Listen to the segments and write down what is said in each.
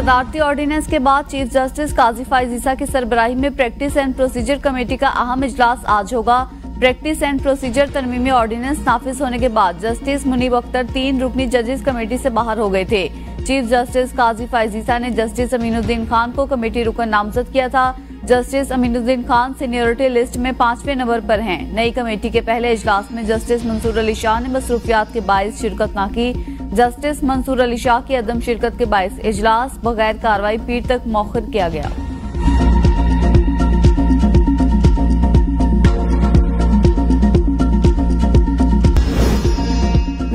सदारती ordinance के बाद chief justice काजीफाजी की सरबराही में प्रैक्टिस एंड प्रोसीजर कमेटी का अहम इजलास आज होगा। प्रैक्टिस एंड प्रोसीजर तरमीमी ऑर्डिनेंस नाफिज होने के बाद जस्टिस मुनीब अख्तर 3 रुकनी जजेस कमेटी से बाहर हो गए थे। चीफ जस्टिस काजीफाजी ने जस्टिस अमीनुद्दीन खान को कमेटी रुकन नामजद किया था। Justice Aminuddin Khan seniority list में 5वें नंबर पर हैं। नई कमेटी के पहले इजलास में जस्टिस मंसूर अली शाह ने मसरूफियात के बायस शिरकत न की। जस्टिस मंसूर अली शाह की अदम शिरकत के बायस इजलास बगैर कार्रवाई पीर तक मौखर किया गया।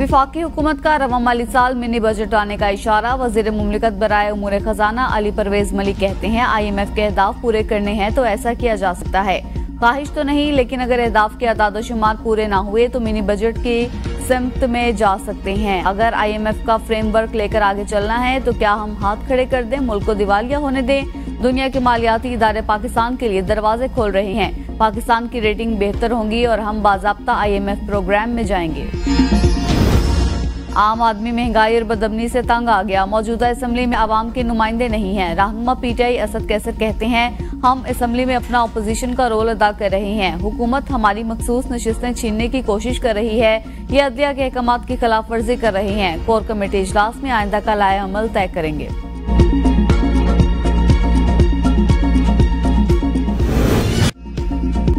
वफाकी हुकूमत का रवा माली साल मिनी बजट आने का इशारा। वजीर मुमलिकत बराए उमूर खजाना अली परवेज मलिक कहते हैं IMF के अहदाफ पूरे करने हैं तो ऐसा किया जा सकता है। ख्वाहिश तो नहीं, लेकिन अगर अहदाफ के अदाद शुमार पूरे ना हुए तो मिनी बजट की सिमत में जा सकते हैं। अगर IMF का फ्रेमवर्क लेकर आगे चलना है तो क्या हम हाथ खड़े कर दें, मुल्क को दिवालिया होने दें। दुनिया के मालियाती इदारे पाकिस्तान के लिए दरवाजे खोल रहे हैं। पाकिस्तान की रेटिंग बेहतर होगी और हम बाज़ाब्ता IMF प्रोग्राम में जाएंगे। आम आदमी महंगाई और बदअमनी से तंग आ गया। मौजूदा असम्बली में आवाम के नुमाइंदे नहीं हैं। रहनुमा PTI असद कैसर कहते हैं हम असम्बली में अपना अपोजिशन का रोल अदा कर रहे हैं। हुकूमत हमारी मखसूस नशिस्तें छीनने की कोशिश कर रही है। ये अदलिया के अहकाम की खिलाफ वर्जी कर रहे हैं। कोर कमेटी इजलास में आइंदा का लाए अमल तय करेंगे।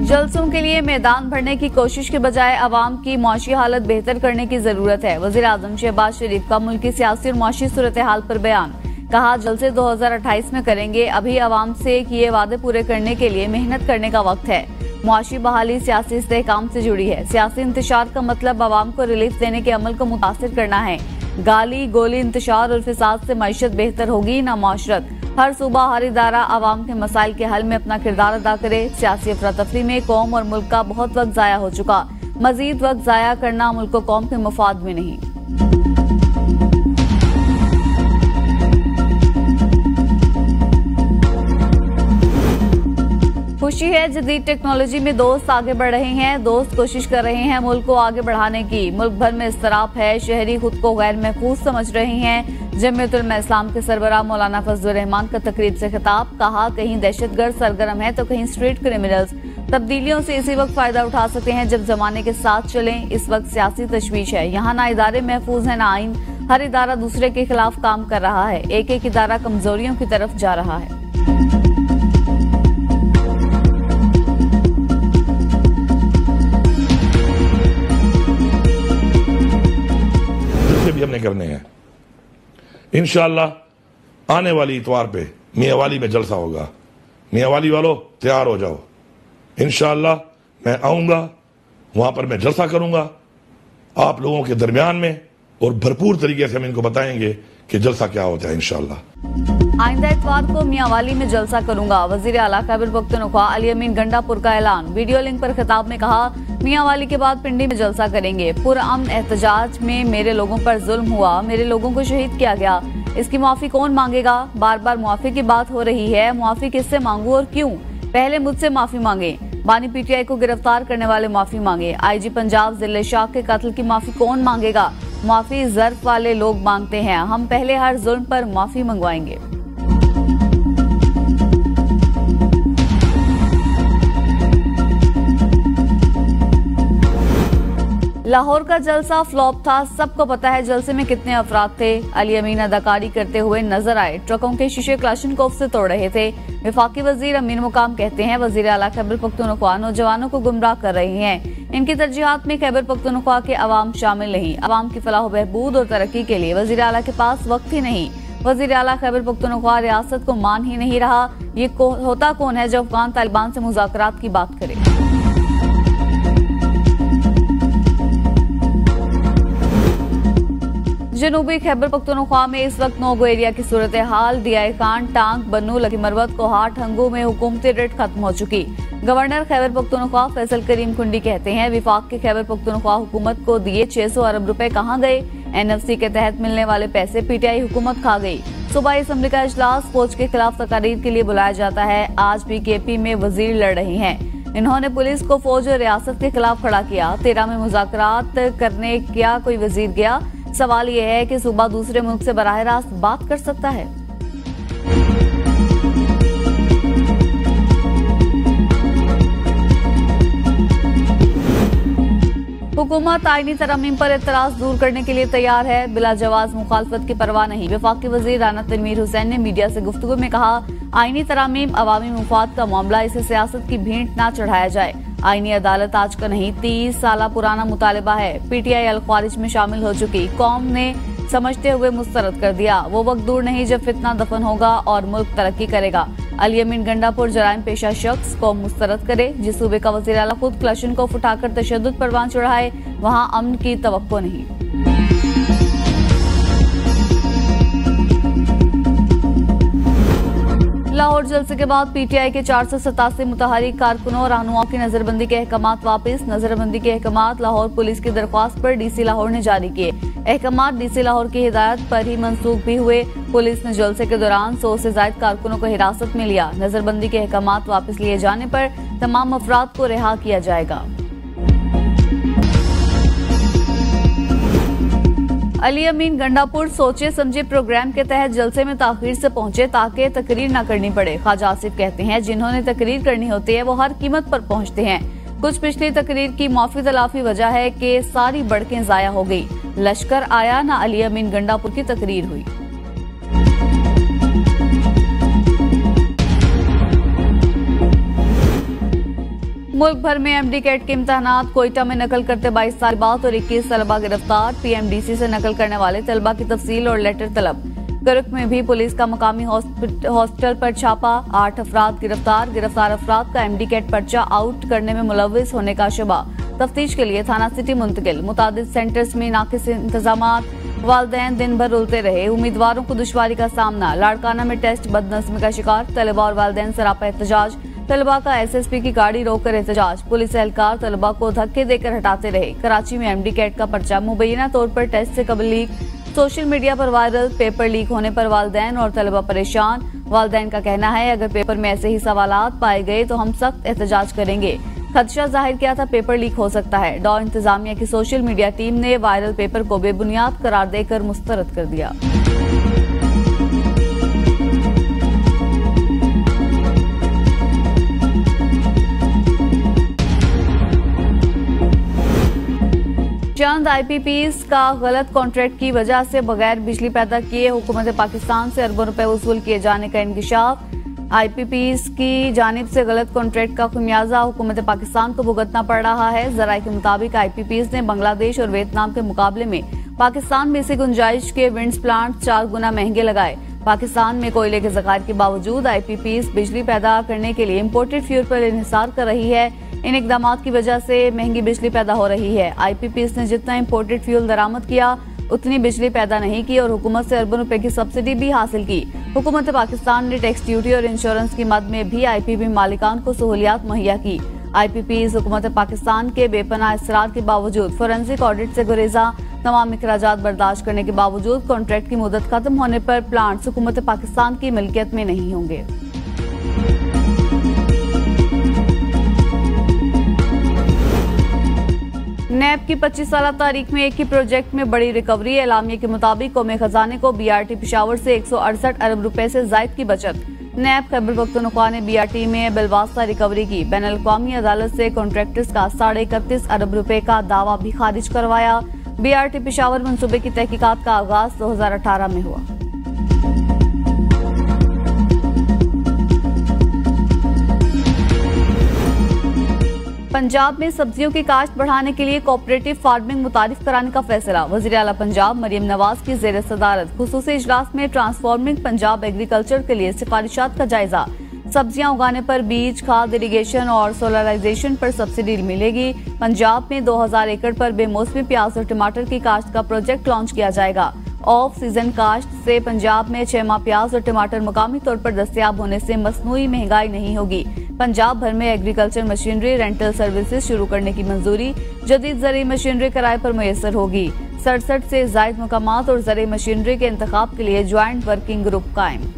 जलसों के लिए मैदान भरने की कोशिश के बजाय आवाम की माशी हालत बेहतर करने की जरूरत है। वजीर आजम शहबाज शरीफ का मुल्क की सियासी और माशी सूरत हाल पर बयान। कहा जलसे 2028 में करेंगे। अभी आवाम से किए वादे पूरे करने के लिए मेहनत करने का वक्त है। माशी बहाली सियासी इस्तेहकाम से जुड़ी है। सियासी इंतशार का मतलब आवाम को रिलीफ देने के अमल को मुतासर करना है। गाली गोली इंतशार और फसाद से मईशत बेहतर होगी ना माशरत। हर सूबा हर इदारा आवाम के मसाइल के हल में अपना किरदार अदा करे। सियासी अफरा तफरी में कौम और मुल्क का बहुत वक्त जाया हो चुका। मजीद वक्त जाया करना मुल्क को कौम के मफाद में नहीं। खुशी है जदीद टेक्नोलॉजी में दोस्त आगे बढ़ रहे हैं। दोस्त कोशिश कर रहे हैं मुल्क को आगे बढ़ाने की। मुल्क भर में इसराफ है। शहरी खुद को गैर महफूज समझ रहे हैं। जमीयतुल इस्लाम के सरबराह मौलाना फजल रहमान का तकरीब से खिताब। कहा कहीं दहशतगर्द सरगर्म है तो कहीं स्ट्रीट क्रिमिनल्स। तब्दीलियों से इसी वक्त फायदा उठा सकते हैं जब जमाने के साथ चलें। इस वक्त सियासी तशवीश है। यहाँ ना इदारे महफूज है ना आइन। हर इदारा दूसरे के खिलाफ काम कर रहा है। एक एक इदारा कमजोरियों की तरफ जा रहा है। भी हमने करने हैं। इंशाअल्लाह आने वाली इतवार पे मियावाली में जलसा होगा। मियावाली वालों तैयार हो जाओ। इंशाअल्लाह मैं आऊँगा, वहाँ पर मैं जलसा करूँगा आप लोगों के दरमियान में और भरपूर तरीके से हम इनको बताएंगे कि जलसा क्या होता है। इंशाअल्लाह आइंदा इतवार को मियावाली में जलसा करूँगा। वज़ीर आला खैबर पख्तूनख्वा अली अमीन गंडापुर का ऐलान। वीडियो लिंक पर खिताब में कहा मियावाली के बाद पिंडी में जलसा करेंगे। पुरअमन एहतजाज में मेरे लोगों पर जुल्म हुआ, मेरे लोगों को शहीद किया गया। इसकी मुआफ़ी कौन मांगेगा? बार बार मुआफ़ी की बात हो रही है। मुआफ़ी किससे मांगू और क्यों? पहले मुझसे माफ़ी मांगे। बानी PTI को गिरफ्तार करने वाले माफ़ी मांगे। IG पंजाब जिले शाह के कत्ल की माफ़ी कौन मांगेगा? माफ़ी जर्फ वाले लोग मांगते हैं। हम पहले हर जुल्म पर माफ़ी मंगवाएंगे। लाहौर का जलसा फ्लॉप था। सबको पता है जलसे में कितने अफराद थे। अली अमीन अदाकारी करते हुए नजर आए। ट्रकों के शीशे क्लाशनकोफ से तोड़ रहे थे। वफाकी वजीर अमीन मुकाम कहते हैं वजीर आला खैबर पख्तूनख्वा नौजवानों को गुमराह कर रहे हैं। इनकी तरजीहात में खैबर पख्तूनख्वा के अवाम शामिल नहीं। अवाम की फलाह बहबूद और तरक्की के लिए वजीर आला के पास वक्त ही नहीं। वजीर आला खैबर पख्तूनख्वा रियासत को मान ही नहीं रहा। ये होता कौन है जब अफगान तालिबान से मुज़ाकरात की बात करे। जनूबी खैबर पख्तूनख्वा में इस वक्त 9 एरिया की सूरत हाल। DI कांड टांग बन्नू लकीमरवत कोहा ठंगू में हुकूमती रेड खत्म हो चुकी। गवर्नर खैबर पख्तूनख्वा फैसल करीम कुंडी कहते हैं विफाक के खैबर पख्तूनख्वा हुकूमत को दिए 600 अरब रुपए कहाँ गए? NFC के तहत मिलने वाले पैसे PTI हुकूमत खा गई। सूबाई असम्बली का इजलास फौज के खिलाफ तकारीर के लिए बुलाया जाता है। आज भी KP में वजीर लड़ रहे हैं। इन्होंने पुलिस को फौज और रियासत के खिलाफ खड़ा किया। 13 में मुज़ाकरात करने क्या कोई वजीर गया? सवाल यह है कि सूबा दूसरे मुल्क से बराह रास्त बात कर सकता है। हुकूमत आईनी तरमीम पर एतराज दूर करने के लिए तैयार है, बिला जवाज मुखालफत की परवाह नहीं। वफाकी वजीर राणा तनवीर हुसैन ने मीडिया से गुफ्तगू में कहा, आईनी तरामीम अवामी मुफाद का मामला, इसे सियासत की भेंट ना चढ़ाया जाए। आईनी अदालत आज का नहीं 30 साल पुराना मुतालबा है। PTI अल-ख्वारिज में शामिल हो चुकी कौम ने समझते हुए मुस्तरद कर दिया। वो वक्त दूर नहीं जब फितना दफन होगा और मुल्क तरक्की करेगा। अली अमीन गंडापुर जराइम पेशा शख्स को मुस्तरद करे। जिस सूबे का वजीर आला खुद क्लशन को उठाकर तशद्दुद परवान चढ़ाए, वहाँ अमन की तवक्को नहीं। लाहौर जलसे के बाद PTI के 487 मुतहरिक कारकुनों और रहनुमाओं की नजरबंदी के अहकाम वापस। नजरबंदी के अहकाम लाहौर पुलिस की दरख्वास्त पर DC लाहौर ने जारी किए। अहकाम DC लाहौर की हिदायत पर ही मंसूख भी हुए। पुलिस ने जलसे के दौरान 100 से ज्यादा कारकुनों को हिरासत में लिया। नजरबंदी के अहकाम वापस लिए जाने पर तमाम अफराद को रिहा किया जाएगा। अली अमीन गंडापुर सोचे समझे प्रोग्राम के तहत जलसे में ताखीर से पहुंचे ताकि तकरीर न करनी पड़े। ख्वाजा आसिफ कहते हैं, जिन्होंने तकरीर करनी होती है वो हर कीमत पर पहुंचते हैं। कुछ पिछली तकरीर की माफी तलाफी वजह है कि सारी बढ़कें जाया हो गई। लश्कर आया न अली अमीन गंडापुर की तकरीर हुई। मुल्क भर में MD कैट के इम्तहानात, कोयटा में नकल करते 22 तालिबात और 21 तलबा गिरफ्तार। PMDC से नकल करने वाले तलबा की तफसील और लेटर तलब। करक में भी पुलिस का मकामी हॉस्टल पर छापा, 8 अफराद गिरफ्तार। गिरफ्तार अफराद का MD कैट पर्चा आउट करने में मुलविस होने का शुबा। तफ्तीश के लिए थाना सिटी मुंतकिल। मुतादिद सेंटर्स में नाकिस इंतजाम। वालदैन दिन भर रुलते रहे, उम्मीदवारों को दुश्वारी का सामना। लाड़काना में टेस्ट बदनज़मी का शिकार, तलबा और वालदैन सरापा एहतजाज। तलबा का SSP की गाड़ी रोककर एहतजाज। पुलिस एहलकार तलबा को धक्के देकर हटाते रहे। कराची में MD कैट का पर्चा मुबैना तौर पर टेस्ट से कबल लीक, सोशल मीडिया पर वायरल। पेपर लीक होने पर वालदैन और तलबा परेशान। वालदैन का कहना है, अगर पेपर में ऐसे ही सवालात पाए गए तो हम सख्त एहतजाज करेंगे। खदशा जाहिर किया था पेपर लीक हो सकता है। डॉ इंतजामिया की सोशल मीडिया टीम ने वायरल पेपर को बेबुनियाद करार देकर मुस्तरद कर दिया। चंद IPPs का गलत कॉन्ट्रैक्ट की वजह से बगैर बिजली पैदा किए हुकूमत पाकिस्तान से अरबों रुपए वसूल किए जाने का इंकशाफ। IPPs की जानिब से गलत कॉन्ट्रैक्ट का खुमियाजा हुकूमत पाकिस्तान को भुगतना पड़ रहा है। जराये के मुताबिक IPPs ने बांग्लादेश और वियतनाम के मुकाबले में पाकिस्तान में इसी गुंजाइश के विंड्स प्लांट 4 गुना महंगे लगाए। पाकिस्तान में कोयले के ज़खायर के बावजूद IPPs बिजली पैदा करने के लिए इम्पोर्टेड फ्यूल पर इन्हिसार कर रही है। इन इकदाम की वजह से महंगी बिजली पैदा हो रही है। IPPs ने जितना इम्पोर्टेड फ्यूल दरामद किया उतनी बिजली पैदा नहीं की और हुकूमत से अरबों रुपए की सब्सिडी भी हासिल की। हुकूमत पाकिस्तान ने टैक्स ड्यूटी और इंश्योरेंस की मद में भी IPP मालिकान को सहूलियात मुहैया की। IPPs हुकूमत पाकिस्तान के बेपनाह इसरार के बावजूद, फोरेंसिक ऑडिट से गुरेजा, तमाम अखराजात बर्दाश्त करने के बावजूद कॉन्ट्रैक्ट की मुदत खत्म होने पर प्लांट्स हुकूमत पाकिस्तान की मिल्कियत में नहीं होंगे। नैब की 25 साल तारीख में एक ही प्रोजेक्ट में बड़ी रिकवरी। एलामिया के मुताबिक कौमी खजाने को BRT पिशावर से 168 अरब रुपए से जायद की बचत। नैब खैबर पख्तूनख्वा ने BRT में बिलवास्ता रिकवरी की। बैन अल-अक़वामी अदालत से कॉन्ट्रैक्टर्स का 31.5 अरब रुपए का दावा भी खारिज करवाया। BRT पिशावर मनसूबे की तहकीकात का आगाज 2018 में हुआ। पंजाब में सब्जियों की काश्त बढ़ाने के लिए कोऑपरेटिव फार्मिंग मुतारिफ कराने का फैसला। वज़ीर आला पंजाब मरीम नवाज की ज़ेर सदारत खुसूसी इजलास में ट्रांसफॉर्मिंग पंजाब एग्रीकल्चर के लिए सिफारिशात का जायजा। सब्जियां उगाने पर बीज, खाद, इरीगेशन और सोलराइजेशन पर सब्सिडी मिलेगी। पंजाब में 2000 एकड़ पर बेमौसमी प्याज और टमाटर की काश्त का प्रोजेक्ट लॉन्च किया जाएगा। ऑफ सीजन काश्त से पंजाब में 6 माह प्याज और टमाटर मुकामी तौर पर दस्तियाब होने से मसनूई महंगाई नहीं होगी। पंजाब भर में एग्रीकल्चर मशीनरी रेंटल सर्विसेज शुरू करने की मंजूरी। जदीद जरिए मशीनरी किराए पर मुयसर होगी। 67 से जायद मकामात और जरिए मशीनरी के इंतखाब के लिए ज्वाइंट वर्किंग ग्रुप कायम।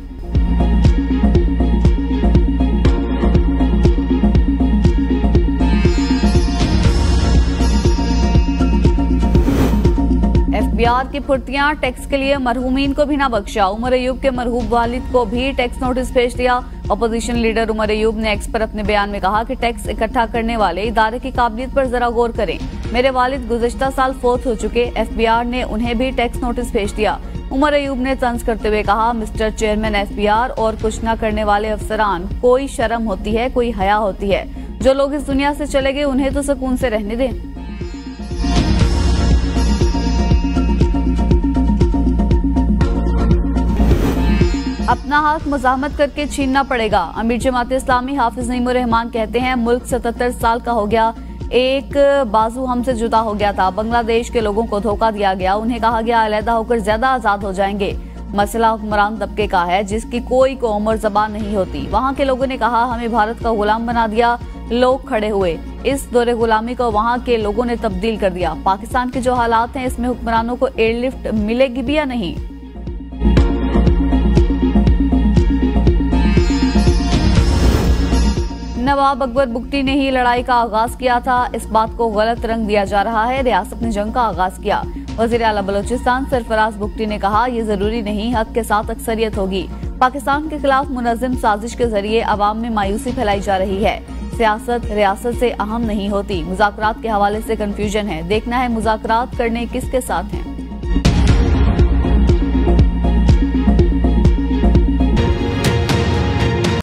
ब्याज की फुर्तियां, टैक्स के लिए मरहूमीन को भी ना बख्शा। उमर अयूब के मरहूब वालिद को भी टैक्स नोटिस भेज दिया। अपोजिशन लीडर उमर अयूब ने एक्स पर अपने बयान में कहा कि टैक्स इकट्ठा करने वाले इदारे की काबिलियत पर जरा गौर करें। मेरे वालिद गुज़श्ता साल फोत हो चुके, FBR ने उन्हें भी टैक्स नोटिस भेज दिया। उमर अयूब ने तंज करते हुए कहा, मिस्टर चेयरमैन FBR और कुछ न करने वाले अफसरान, कोई शर्म होती है, कोई हया होती है। जो लोग इस दुनिया से चले गए उन्हें तो सुकून से रहने दें। अपना हक मजाहमत करके छीनना पड़ेगा। अमीर जमात इस्लामी हाफिज नेमर रहमान कहते हैं, मुल्क 77 साल का हो गया, एक बाजू हमसे जुदा हो गया था। बांग्लादेश के लोगों को धोखा दिया गया, उन्हें कहा गया अलहदा होकर ज्यादा आजाद हो जाएंगे। मसला हुक्मरान तबके का है जिसकी कोई कौम और जबान नहीं होती। वहाँ के लोगों ने कहा हमें भारत का गुलाम बना दिया, लोग खड़े हुए। इस दौरे गुलामी को वहाँ के लोगों ने तब्दील कर दिया। पाकिस्तान के जो हालात हैं इसमें हुक्मरानों को एयरलिफ्ट मिलेगी भी या नहीं। नवाब अकबर बुगटी ने ही लड़ाई का आगाज किया था, इस बात को गलत रंग दिया जा रहा है। रियासत ने जंग का आगाज किया। वजीर आला बलोचिस्तान सरफराज बुगटी ने कहा, ये जरूरी नहीं हक के साथ अक्सरियत होगी। पाकिस्तान के खिलाफ मुनज़्ज़म साजिश के जरिए अवाम में मायूसी फैलाई जा रही है। सियासत रियासत से अहम नहीं होती। मुज़ाकरात के हवाले से कन्फ्यूजन है, देखना है मुज़ाकरात करने किसके साथ हैं।